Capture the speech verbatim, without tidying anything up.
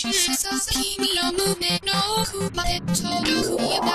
Shisa Kimi no Mume no Kuma et Toru Yama.